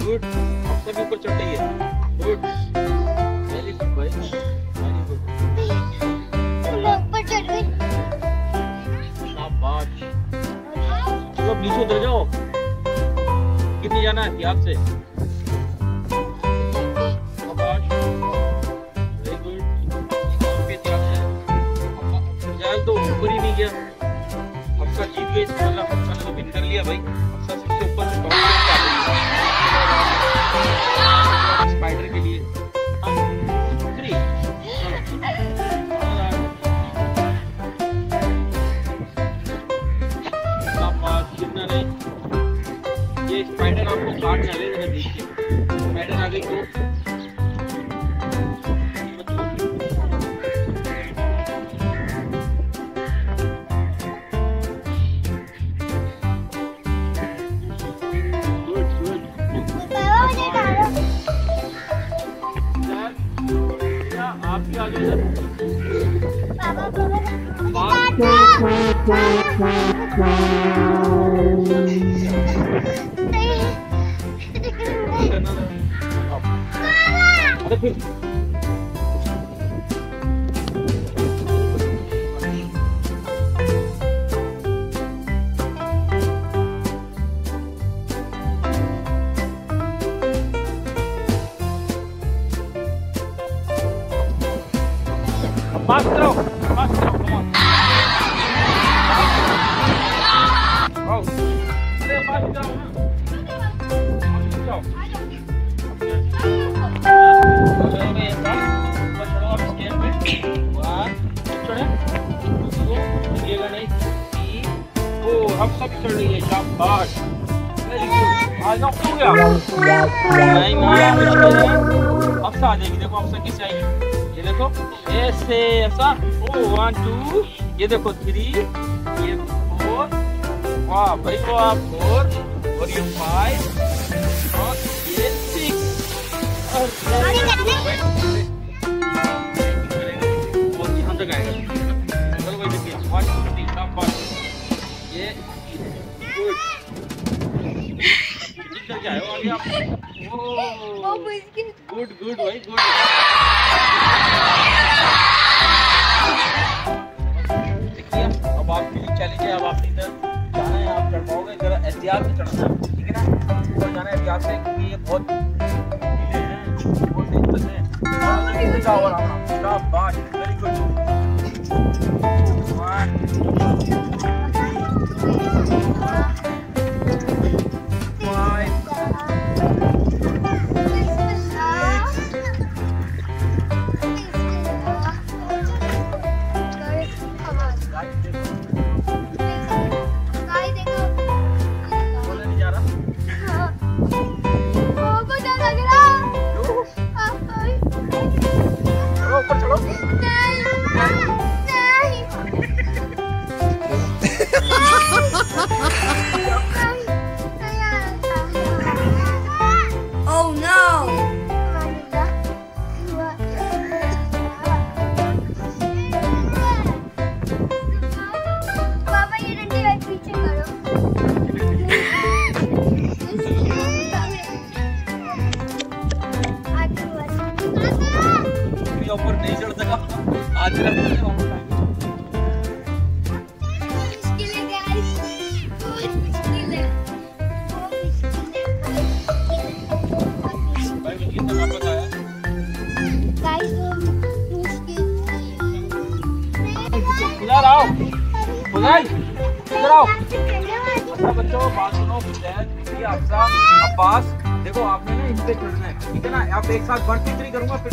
Good good सभी ऊपर चढ़ रही है। गुड वेरी गुड भाई वेरी गुड ऊपर चढ़ गई शाबाश। चलो नीचे उतर जाओ। कितनी जाना है आप से? शाबाश वेरी गुड। फिलहाल तो ऊपर ही नहीं गया। आपका जीत गई मतलब आपने तो विन कर लिया भाई। आपका सबसे ऊपर से स्पाइडर के लिए कितना नहीं ये स्पाइडर आपको काट ना ले। देखिए स्पाइडर आ गई तो ये देखो 3 ये 4 वाह भाई वाह 4 और ये 5 और ये 6 और यहाँ तक आएगा। चलो भाई देखिए बहुत बढ़िया बात। ये गुड निकल जाए और आप ओ गुड गुड भाई गुड। अब आपके लिए चैलेंज है। अब आपने इधर जाना है, आप चढ़ पाओगे। जरा एहतियात से चढ़ना है ठीक है ना। ऊपर जाना है एहतियात से क्योंकि ये बहुत ढीले हैं बहुत दिक्कत है। जाओ और आना शाबाश वेरी देखते हैं। आप भी आ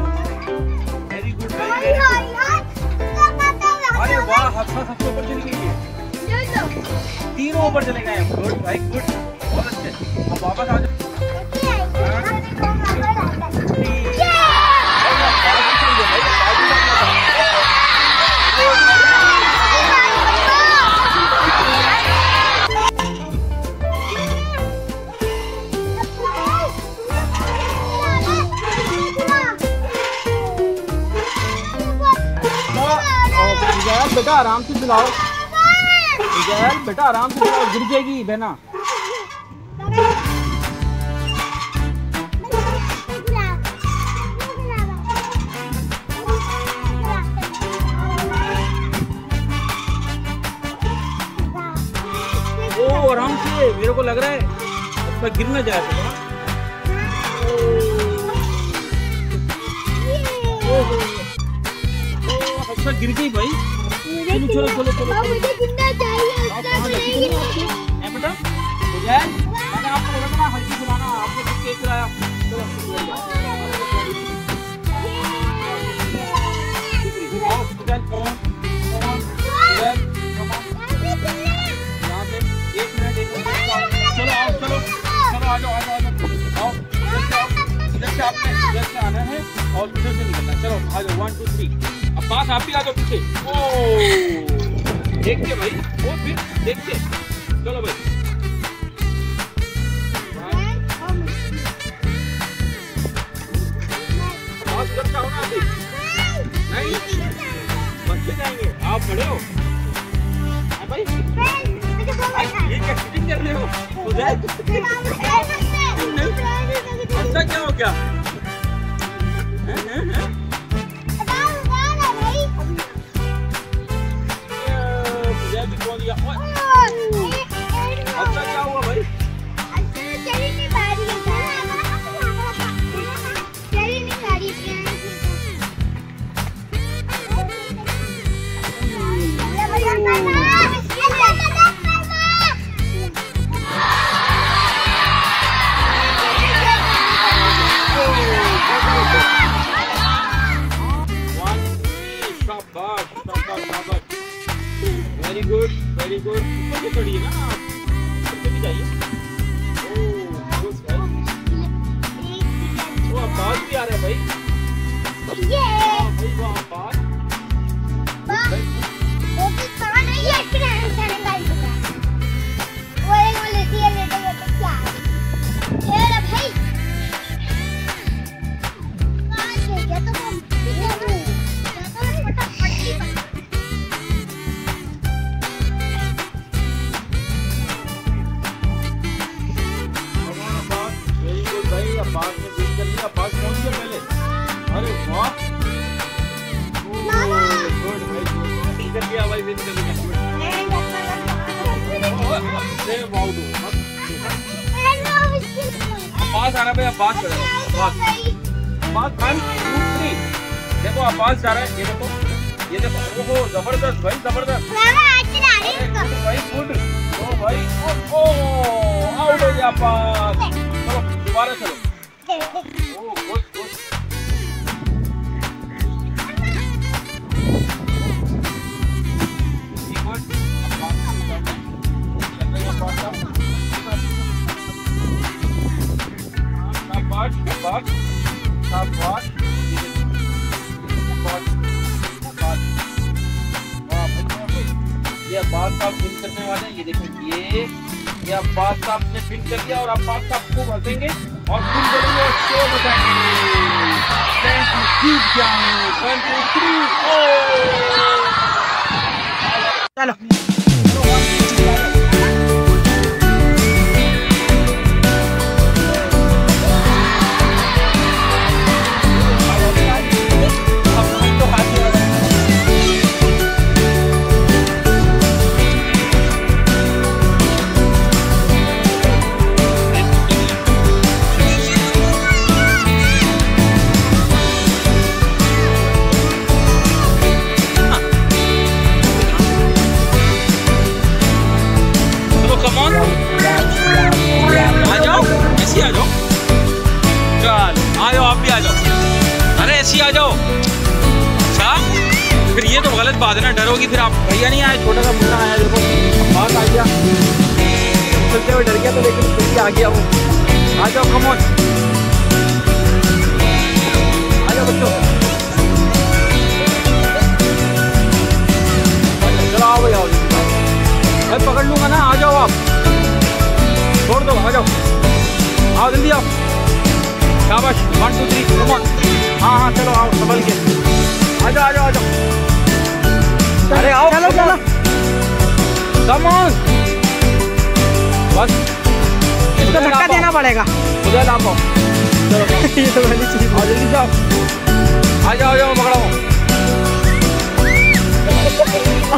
वेरी गुड। अरे वाह हफ्ता सबसे ऊपर चली गई है, तीनों ऊपर चले गए। गुड भाई गुड बहुत अच्छे। अब वापस आ जाओ। बेटा आराम से चलाओ, बेटा आराम से चलाओ, गिर जाएगी बहना। ओ आराम से, मेरे को लग रहा है गिर ना जाए। अच्छा गिर गई भाई। चलो चलो चलो चलो मुझे कितना चाहिए उसका चाहिए है बेटा। मुझे मैंने आपको रखना हल्दी खिलाना, आपको केक खिलाया। चलो आओ स्टूडेंट करो चलो आओ चलो चलो आ जाओ आओ। जैसे आपने जैसे आना है और उधर से निकलना। चलो आ जाओ 1 2 3 अब पास आप ही आ जाओ पीछे। ओ देखते भाई वो फिर देखते। चलो भाई नहीं बच्चे जाएंगे आप खड़े हो भाई। ये क्या शूटिंग कर रहे हो? अच्छा क्या हो क्या दिया। अच्छा क्या हुआ भाई? Very good very good. ऊपर से चढ़िए ना आप, ऊपर भी जाइए। ओ आवाज भी आ रहा है भाई। भाई वो आवाज वो किसान है ये ट्रेन से निकल चुका है। वो एक बोले दिए लेटे लेटे क्या ये रे भाई कहां से गया? तो हम किधर जाता है फटाफट की पास में देख कर लिया। पास पहुंच गया पहले। अरे वाह गुड भाई कर लिया भाई विन कर लिया। पास आ रहा भाई। अब पास करो पास पास 1 2 3 देखो आप पास जा रहे हैं। ये देखो वो जबरदस्त भाई जबरदस्त भाई गुड। ओ भाई ओ आउट हो गया पास। चलो दोबारा चलो। ओ गुड गुड ये बात आप फिल करने वाले हैं। ये देखो ये आप बात आपने फिल कर लिया और आप बात आपको भरेंगे और फिर करेंगे शो बताएंगे। चलो बात है ना, डरोगी फिर आप। भैया नहीं आया, छोटा सा मुन्ना आया, देखो बात आ गया, चलते हुए डर गया तो, लेकिन फिर आ गया हूँ। आ जाओ, कम ऑन, आ जाओ बच्चों, चलो आओ भाई आओ, मैं पकड़ लूँगा ना, आ जाओ आप, छोड़ दो, आ जाओ, आओ जल्दी आओ, शाबाश, 1 2 3 कम ऑन, हाँ हाँ चलो आओ, संभल के आ जाओ, आ जाओ, आ जाओ, अरे आओ, चलो चलो, कम ऑन, बस इसको धक्का देना पड़ेगा, उधर ना पाओ, चलो ये तो वाली चीज, आ जल्दी जाओ, आ जाओ, आ जाओ, पकड़ाओ,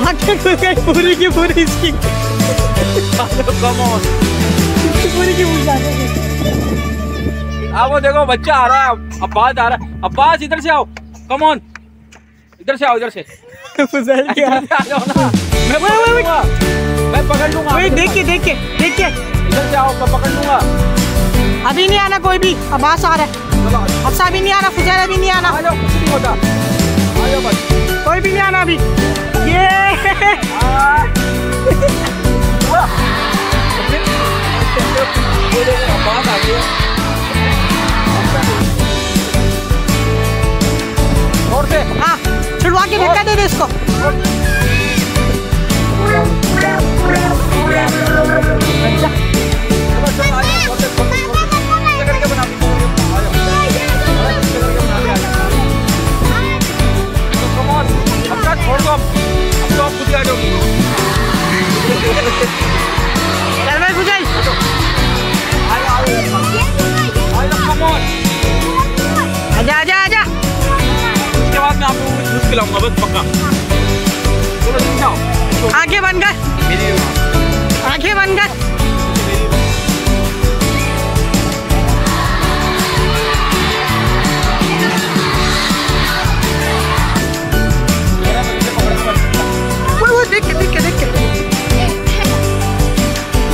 आंखें खुल गई पूरी की पूरी इसकी, कम ऑन, पूरी की पूरी जाएगी। आप वो देखो बच्चा आ रहा है, अब्बास आ रहा है, अब्बास इधर से आओ, कम ऑन, इधर से आओ, इधर से फुज़ैल क्या? मैं पकड़ लूंगा। वही देखिए देखिए देखिए। इधर से आओ, मैं पकड़ लूंगा। अभी नहीं आना कोई भी, अब्बास आ रहा है। अब्बास अभी नहीं आना, फुज़ैल अभी नहीं आना। आ जाओ, कुछ नहीं होता। आ जाओ बस। कोई भी नहीं आना अभी। ये। अब्बास आ गया। और से। हाँ। छुड़वा के धक्का दे दे इसको। आजा आजा आजा, उसके बाद में आपको जूस पिलाऊंगा, बस पक्का। चलो तुम जाओ, आगे बन गए, आगे बन गए। वो देख के देख के देख के,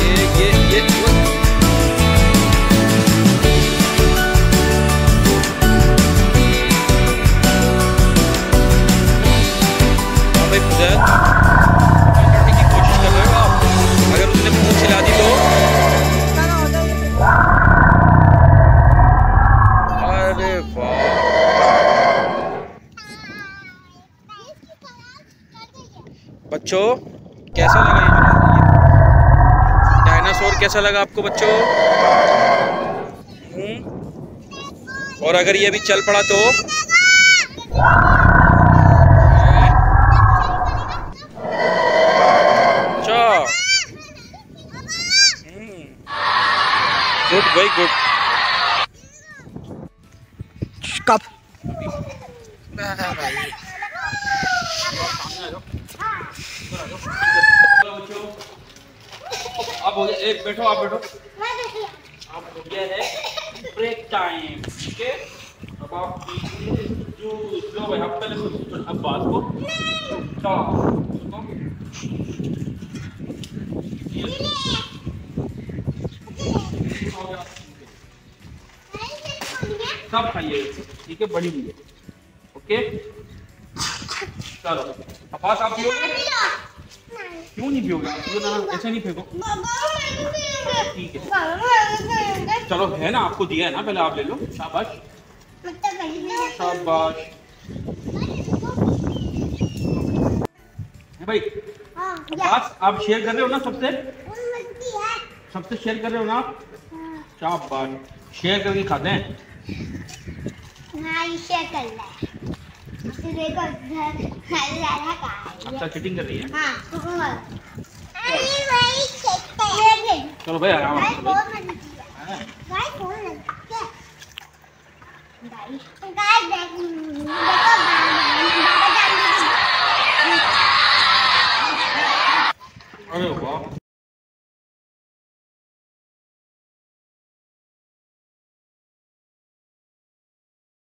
ये करने की कोशिश कर रहे हो आप। अगर उसने पूछ हिला दी तो अरे बच्चों कैसा लगा ये डायनासोर? कैसा लगा आपको बच्चों? और अगर ये अभी चल पड़ा तो गुड भाई गुड। कब आप हो गया, एक बैठो आप, बैठो आप, हो गया है ब्रेक टाइम, ठीक है? अब आप जूस लो भाई, आप पहले अब बात को तो सब खाइए, ठीक है? बड़ी मिले, ओके? चलो अब्बास आप पियोगे? क्यों नहीं पियोगे? ऐसे नहीं फेंको, ठीक है? चलो है ना, आपको दिया है ना, पहले आप ले लो, शाबाश शाबाश। भाई अब्बास आप शेयर कर रहे हो ना सबसे, सबसे शेयर कर रहे हो ना आप? शाबाश, शेयर करके खाते हैं। हाँ, शेयर कर रहा है। अच्छा चिटिंग कर रही है। हाँ। अरे भाई चलो भाई आराम से।